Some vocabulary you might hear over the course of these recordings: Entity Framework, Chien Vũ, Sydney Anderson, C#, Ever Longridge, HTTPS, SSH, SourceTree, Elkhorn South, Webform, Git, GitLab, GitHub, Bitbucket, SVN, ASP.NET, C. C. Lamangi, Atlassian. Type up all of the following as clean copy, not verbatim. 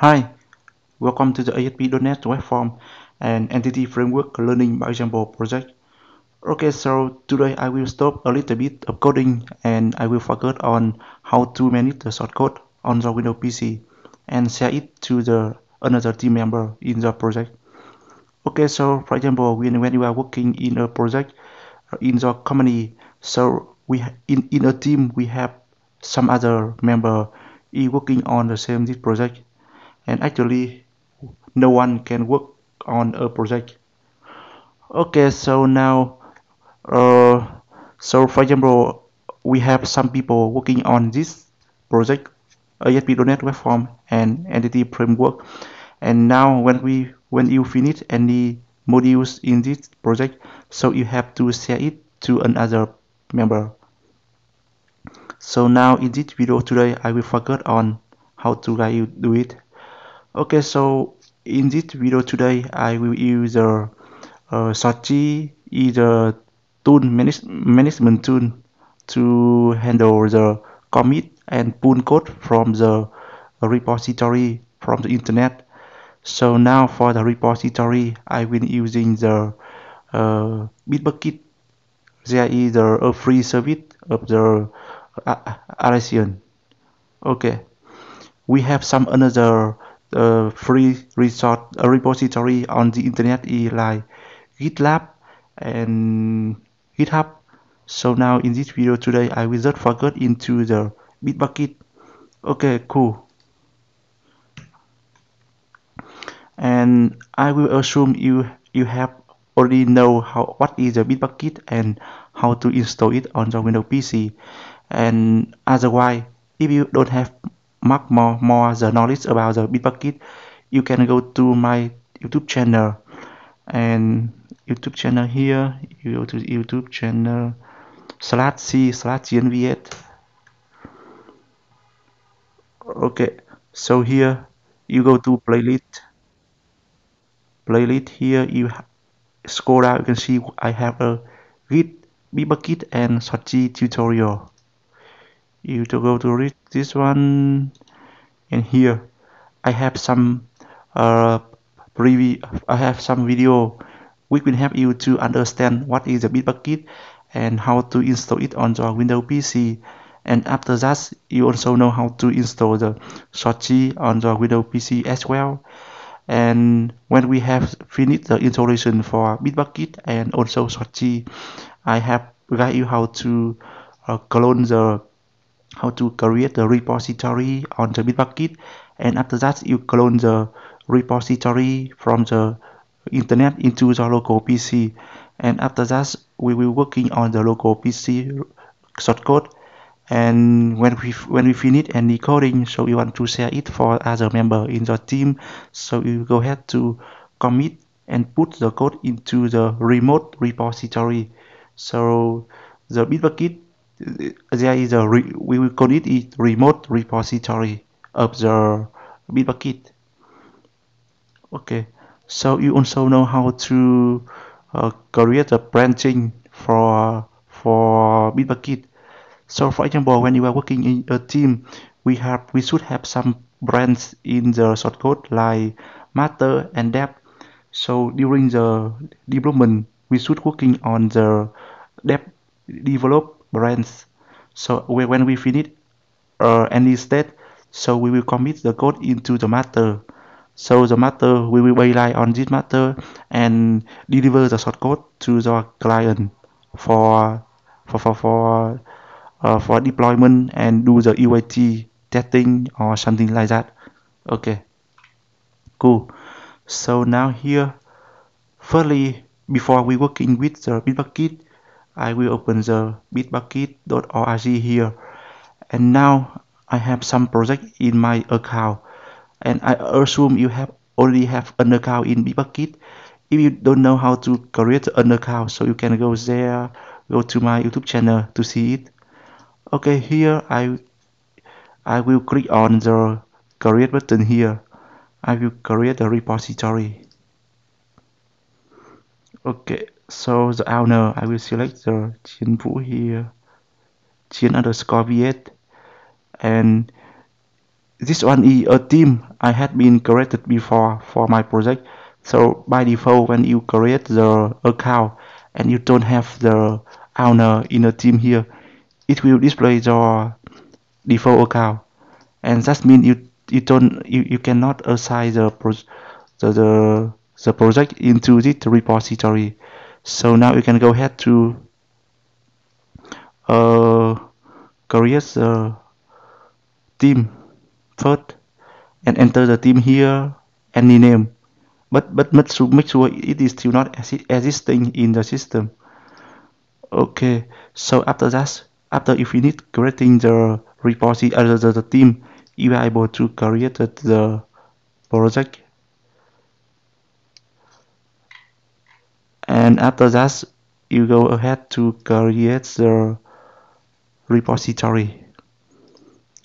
Hi, welcome to the ASP.NET web form and Entity Framework Learning by Example project. Okay, so today I will stop a little bit of coding and I will focus on how to manage the shortcode on the Windows PC and share it to another team member in the project. Okay, so for example, when you are working in a project in the company, so in a team we have some other member working on the same project. And actually, no one can work on a project. Okay, so now, so for example, we have some people working on this project, ASP.NET web form and Entity Framework. And now, when you finish any modules in this project, so you have to share it to another member. So now, in this video today, I will focus on how to guide you do it. Okay, so in this video today, I will use the SourceTree is a tool management tool to handle the commit and pull code from the repository from the internet. So now for the repository, I will using the Bitbucket. There is a free service of the Atlassian. Okay, we have some another. Free resource repository on the internet is like GitLab and GitHub. So now in this video today, I will just focus into the Bitbucket. Okay, cool. And I will assume you have already know what is the Bitbucket and how to install it on the Windows PC. And otherwise, if you don't have much more the knowledge about the Bitbucket, you can go to my YouTube channel and YouTube channel here. You go to YouTube channel /c/gnv8. Okay, so here you go to playlist. Here you scroll down, you can see I have a Git, Bitbucket and SourceTree tutorial. You to go to read this one, and here I have some video which will help you to understand what is the Bitbucket and how to install it on your Windows PC. And after that, you also know how to install the SourceTree on your Windows PC as well. And when we have finished the installation for Bitbucket and also SourceTree, I have guide you how to create the repository on the Bitbucket, and after that you clone the repository from the internet into the local PC, and after that we will working on the local PC shortcode. And when we finish any coding, so you want to share it for other member in the team, so you go ahead to commit and put the code into the remote repository. So the Bitbucket, there is we will call it a remote repository of the Bitbucket. Okay, so you also know how to create a branching for Bitbucket. So for example, when you are working in a team, we should have some branch in the shortcode like master and dev. So during the development, we should working on the develop branch. So when we finish any state, so we will commit the code into the master. So the master, we will rely on this master and deliver the shortcode to the client for deployment and do the UAT testing or something like that. Okay, cool. So now here, firstly, before we working with the Bitbucket, I will open the bitbucket.org here, and now I have some project in my account, and I assume you already have an account in Bitbucket. If you don't know how to create an account, so you can go there, go to my YouTube channel to see it. Okay, here I will click on the create button here. I will create a repository. Okay. So the owner, I will select the Chien Vũ here, Chien_V8, and This one is a theme I had been created before for my project. So by default, when you create the account and you don't have the owner in a team here, it will display your default account, and that means you cannot assign the project into this repository. So now you can go ahead to create the team first and enter the team here, any name, but make sure it is still not existing in the system. Okay, so after that, after you finish creating the repository, the team, you are able to create the project. And after that, you go ahead to create the repository.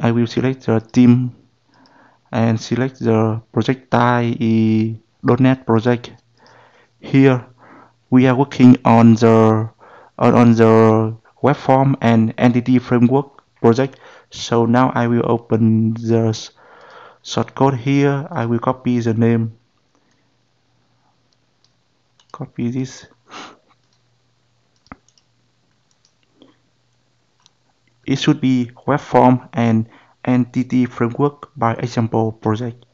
I will select the team and select the project type .NET project. Here we are working on the web form and entity framework project. So now I will open the shortcode here. I will copy the name, copy this. It should be web form and entity framework by example project.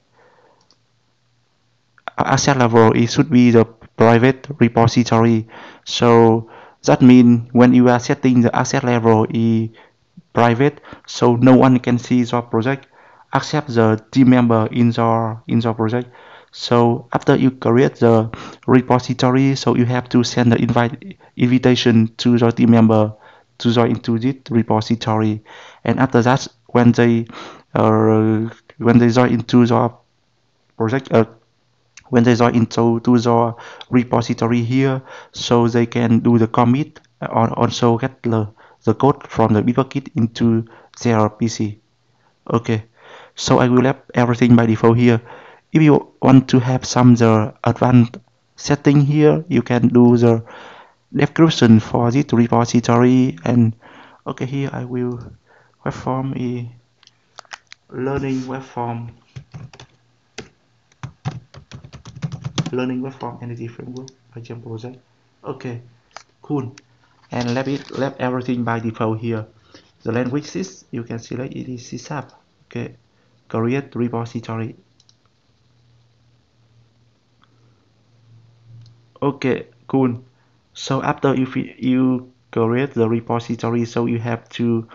Asset level, it should be the private repository. So that means when you are setting the asset level is private, so no one can see your project except the team member in your project. So after you create the repository, so you have to send the invitation to your team member to join into this repository. And after that, when they join into your project, when they join into your repository here, so they can do the commit or also get the code from the Bitbucket into their PC. Okay, so I will leave everything by default here. If you want to have some the advanced setting here, you can do the description for this repository. And okay, here I will web form is learning web form entity framework example project. Okay, cool. And let everything by default here. The language is, you can select it is C#. Okay, create repository. Okay, cool. So after you create the repository, so you have to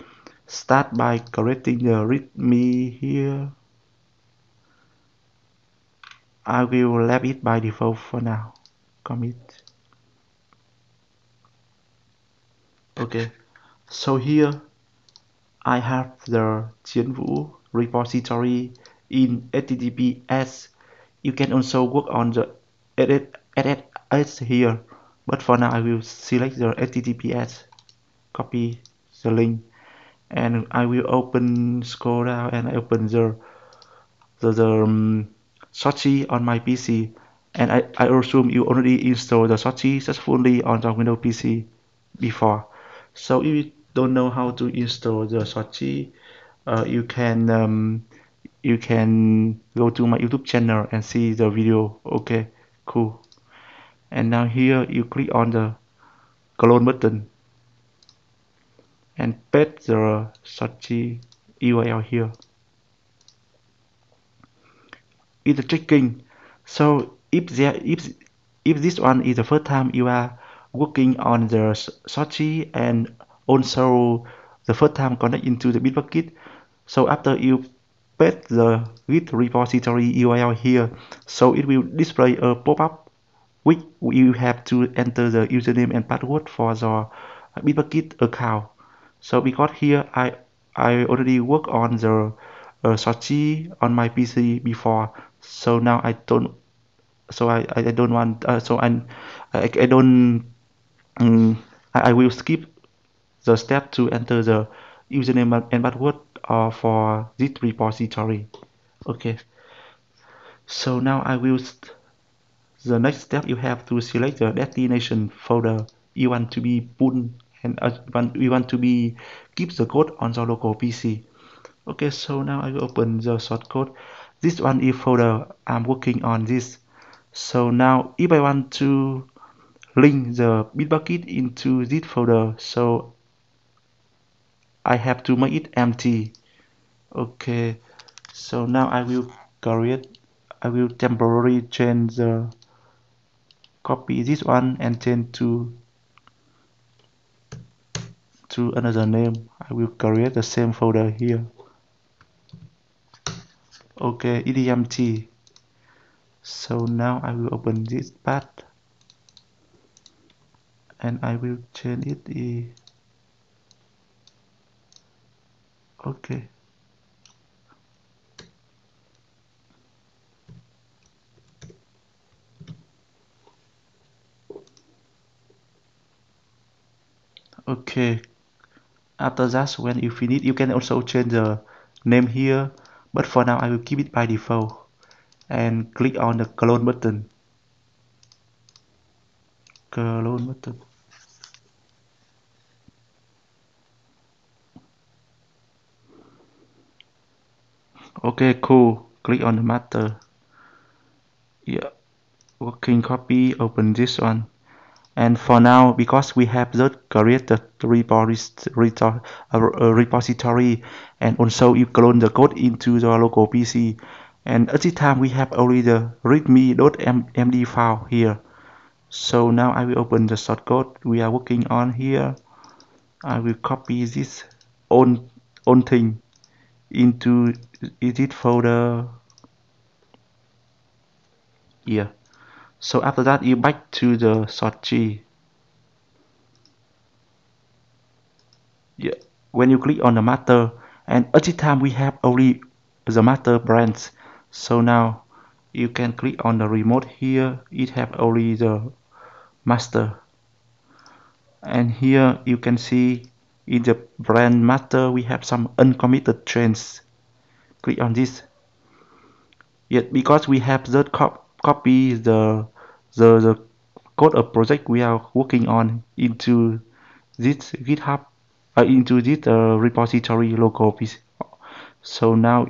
start by creating the README here. I will leave it by default for now. Commit. Okay, so here I have the Tianwu repository in HTTPS. You can also work on the SSH here, but for now I will select the HTTPS, copy the link, and I will open, scroll down, and I open the SourceTree on my PC. And I assume you already installed the SourceTree successfully on the Windows PC before. So if you don't know how to install the SourceTree, you can go to my YouTube channel and see the video. Okay, cool. And now here you click on the clone button and paste the SourceTree URL here. It's checking. So if this one is the first time you are working on the SourceTree and also the first time connect into the Bitbucket, so after you paste the Git repository URL here, so it will display a pop-up which you have to enter the username and password for the Bitbucket account. So because here I already work on the SourceTree on my PC before, so now I don't. So I don't want. So I don't. I will skip the step to enter the username and password for this repository. Okay. So now I will. The next step, you have to select the destination folder you want to be put, and you want to be keep the code on your local PC. Okay, so now I will open the source code. This one is folder I'm working on this. So now if I want to link the Bitbucket into this folder, so I have to make it empty. Okay, so now I will temporarily change the copy this one and change to another name. I will create the same folder here. Okay, it is empty. So now I will open this path and I will change it. Okay. Okay, after that, when you finish, you can also change the name here, but for now I will keep it by default and click on the clone button. Okay, cool. Click on the master. Yeah, working copy, open this one. And for now, because we have just created repository, and also you clone the code into the local PC, and at this time we have already the readme.md file here. So now I will open the shortcode we are working on here. I will copy this own thing into edit folder here. So after that, you back to the SourceTree. Yeah, when you click on the master, and at the time we have only the master branch. So now you can click on the remote here. It have only the master, and here you can see in the branch master we have some uncommitted changes. Click on this. Yet because we have the copy the code of project we are working on into this GitHub, into this repository local PC. So now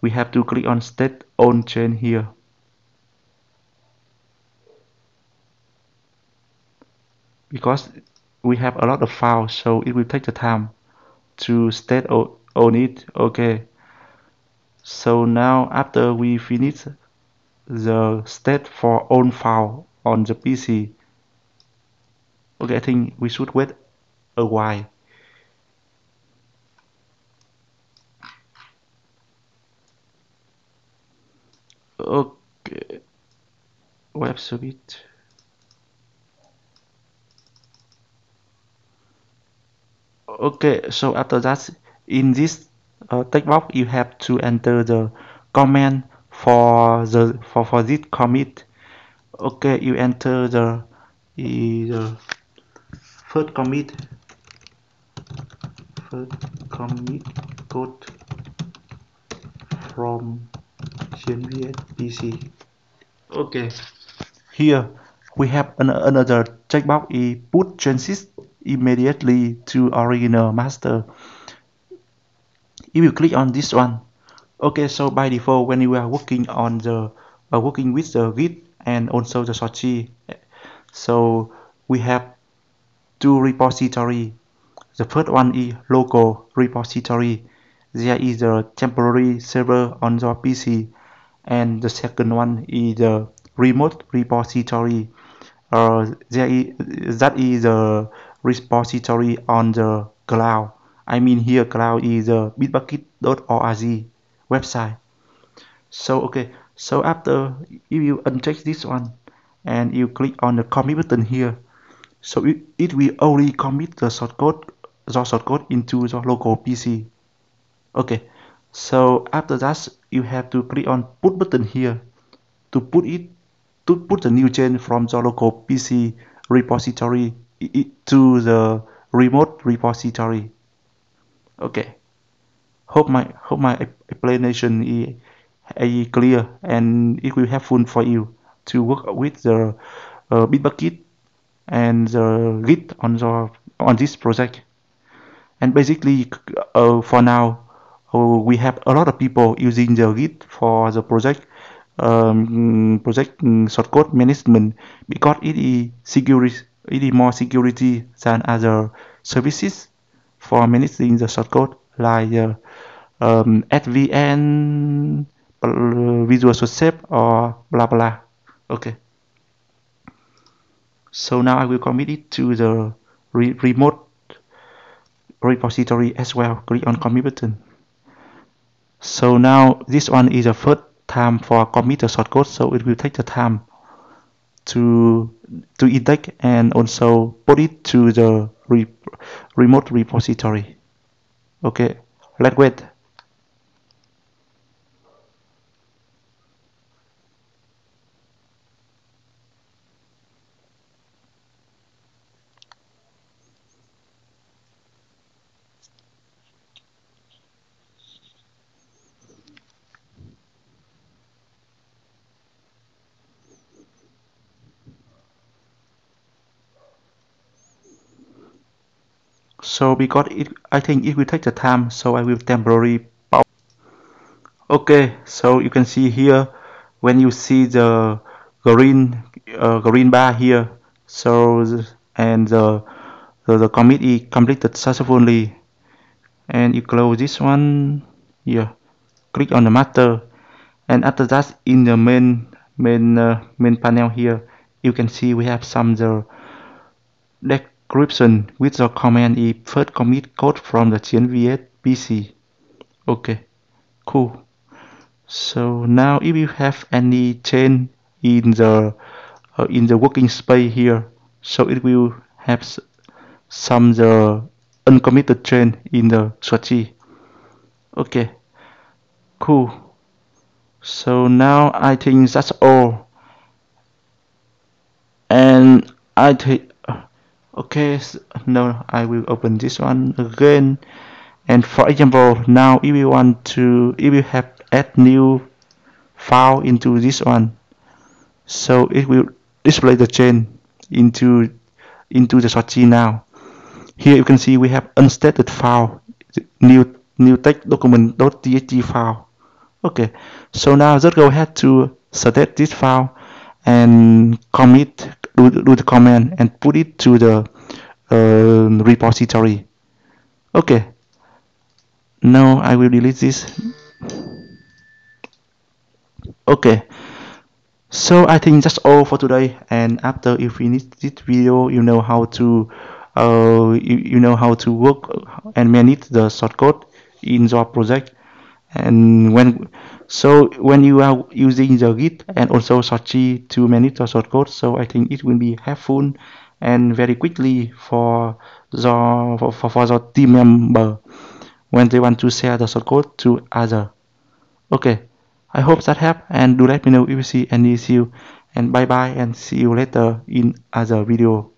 we have to click on state on chain here. Because we have a lot of files, so it will take the time to state on it. Okay. So now after we finish the state for own file on the PC. Okay, I think we should wait a while. Okay, web service. Okay, so after that, in this text box, you have to enter the command for this commit. Okay, you enter the first commit code from SVN PC. Okay, here we have another checkbox is put changes immediately to original master. If you click on this one. Okay, so by default, when you are working on the working with the Git and also the SourceTree, so we have two repository. The first one is local repository. There is a temporary server on your PC, and the second one is the remote repository. That is the repository on the cloud. I mean here cloud is bitbucket.org. website. So okay, so after if you uncheck this one and you click on the commit button here, so it will only commit the shortcode into the local PC. Okay, so after that you have to click on put button here to put it to put the new chain from the local PC repository to the remote repository. Okay. Hope my explanation is clear and it will be helpful for you to work with the Bitbucket and the Git on this project. And basically, for now, we have a lot of people using the Git for the project shortcode management, because it is security, it is more security than other services for managing the shortcode like SVN, Visual Source Shape, or blah blah. Okay. So now I will commit it to the remote repository as well. Click on commit button. So now this one is the first time for commit the shortcode, so it will take the time to index and also put it to the remote repository. Okay, let's wait. So because I think it will take the time, so I will temporarily pause. Okay, so you can see here, when you see the green bar here, so and the commit is completed successfully, and you close this one here, click on the master, and after that in the main panel here, you can see we have some the deck description with the command is first commit code from the GNVS PC. Okay, cool. So now if you have any change in the working space here, so it will have some the uncommitted change in the SourceTree. Okay, cool. So now I think that's all, and I think. Okay, so now I will open this one again, and for example, now if you want to, if you have add new file into this one, so it will display the change into the SourceTree. Now here you can see we have unstated file, new text document.txt file. Okay, so now just go ahead to state this file and commit. Do the command and put it to the repository. Okay, now I will delete this. Okay, so I think that's all for today, and after you finish this video, you know how to you know how to work and manage the shortcode in your project. And when you are using the Git and also SourceTree to manage the shortcode, so I think it will be helpful and very quickly for the team member when they want to share the shortcode to others. Okay, I hope that helped, and do let me know if you see any issue, and bye bye and see you later in other video.